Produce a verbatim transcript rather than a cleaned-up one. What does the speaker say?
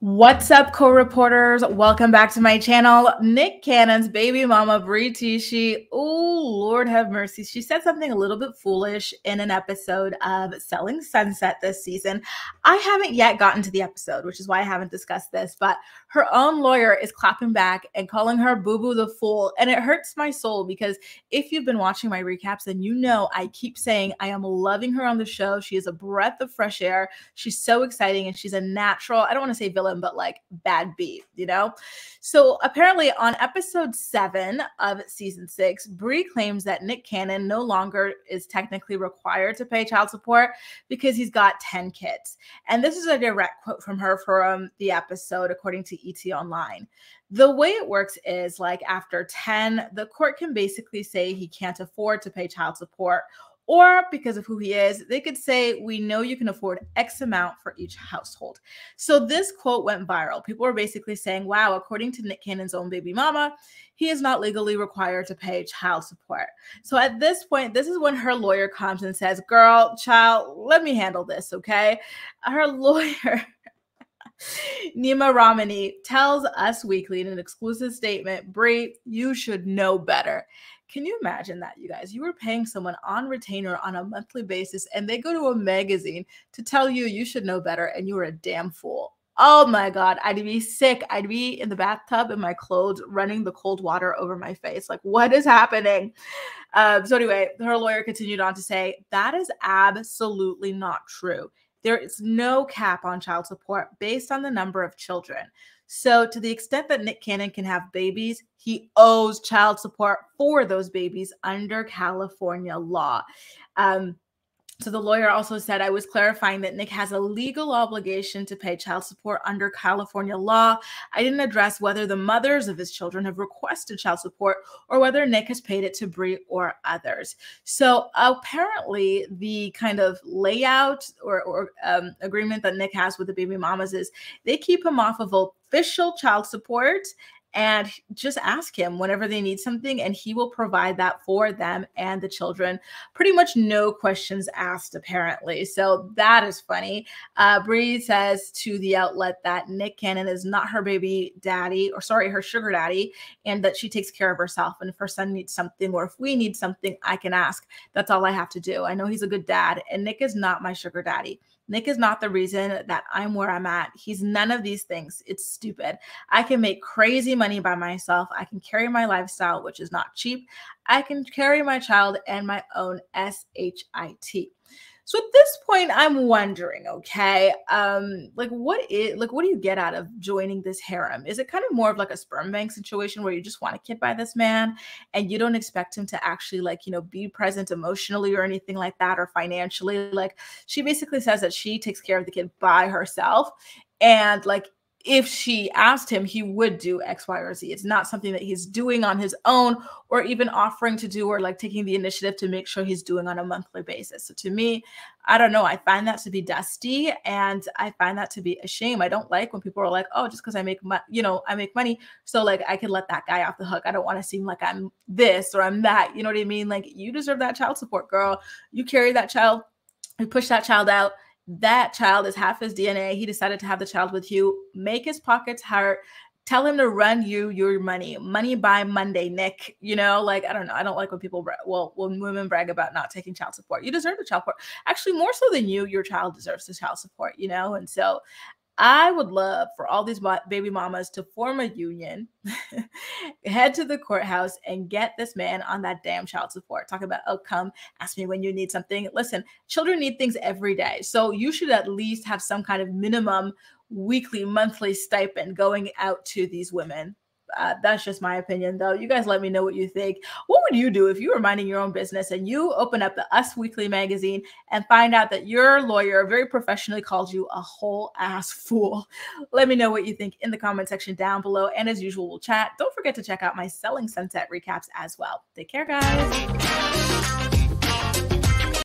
What's up, co-reporters? Welcome back to my channel. Nick Cannon's baby mama, Bre Tiesi. Oh, Lord have mercy. She said something a little bit foolish in an episode of Selling Sunset this season. I haven't yet gotten to the episode, which is why I haven't discussed this, but her own lawyer is clapping back and calling her boo-boo the fool. And it hurts my soul because if you've been watching my recaps, then you know I keep saying I am loving her on the show. She is a breath of fresh air. She's so exciting and she's a natural, I don't want to say villain, but like bad beat, you know? So apparently on episode seven of season six, Bre claims that Nick Cannon no longer is technically required to pay child support because he's got ten kids. And this is a direct quote from her from the episode, according to E T Online. The way it works is like after ten, the court can basically say he can't afford to pay child support, or because of who he is, they could say, we know you can afford X amount for each household. So this quote went viral. People were basically saying, wow, according to Nick Cannon's own baby mama, he is not legally required to pay child support. So at this point, this is when her lawyer comes and says, girl, child, let me handle this, okay? Her lawyer... Neama Rahmani tells Us Weekly in an exclusive statement, Bre, you should know better. Can you imagine that, you guys? You were paying someone on retainer on a monthly basis, and they go to a magazine to tell you you should know better, and you were a damn fool. Oh my God, I'd be sick. I'd be in the bathtub in my clothes, running the cold water over my face. Like, what is happening? Um, so anyway, her lawyer continued on to say, that is absolutely not true. There is no cap on child support based on the number of children. So to the extent that Nick Cannon can have babies, he owes child support for those babies under California law. Um, so the lawyer also said, I was clarifying that Nick has a legal obligation to pay child support under California law. I didn't address whether the mothers of his children have requested child support or whether Nick has paid it to Bre or others. So apparently the kind of layout or, or um, agreement that Nick has with the baby mamas is they keep him off of official child support and just ask him whenever they need something, and he will provide that for them and the children. Pretty much no questions asked, apparently. So that is funny. Uh, Bre says to the outlet that Nick Cannon is not her baby daddy, or sorry, her sugar daddy, and that she takes care of herself. And if her son needs something, or if we need something, I can ask. That's all I have to do. I know he's a good dad, and Nick is not my sugar daddy. Nick is not the reason that I'm where I'm at. He's none of these things. It's stupid. I can make crazy money by myself. I can carry my lifestyle, which is not cheap. I can carry my child and my own S H I T. So at this point, I'm wondering, okay, um, like what is, like what do you get out of joining this harem? Is it kind of more of like a sperm bank situation where you just want a kid by this man and you don't expect him to actually like, you know, be present emotionally or anything like that or financially? Like she basically says that she takes care of the kid by herself, and like if she asked him, he would do X, Y, or Z. It's not something that he's doing on his own or even offering to do or like taking the initiative to make sure he's doing on a monthly basis. So to me, I don't know. I find that to be dusty, and I find that to be a shame. I don't like when people are like, oh, just because I make money, you know, I make money, so like I can let that guy off the hook. I don't want to seem like I'm this or I'm that. You know what I mean? Like you deserve that child support, girl. You carry that child. You push that child out. That child is half his D N A. He decided to have the child with you. Make his pockets hurt. Tell him to run you your money. Money by Monday, Nick. You know, like, I don't know. I don't like when people, well, when women brag about not taking child support. You deserve the child support. Actually, more so than you, your child deserves the child support, you know? And so I would love for all these baby mamas to form a union, head to the courthouse, and get this man on that damn child support. Talk about, oh, come ask me when you need something. Listen, children need things every day. So you should at least have some kind of minimum weekly, monthly stipend going out to these women. Uh, that's just my opinion, though. You guys let me know what you think. What would you do if you were minding your own business and you open up the Us Weekly magazine and find out that your lawyer very professionally called you a whole ass fool? Let me know what you think in the comment section down below. And as usual, we'll chat. Don't forget to check out my Selling Sunset recaps as well. Take care, guys.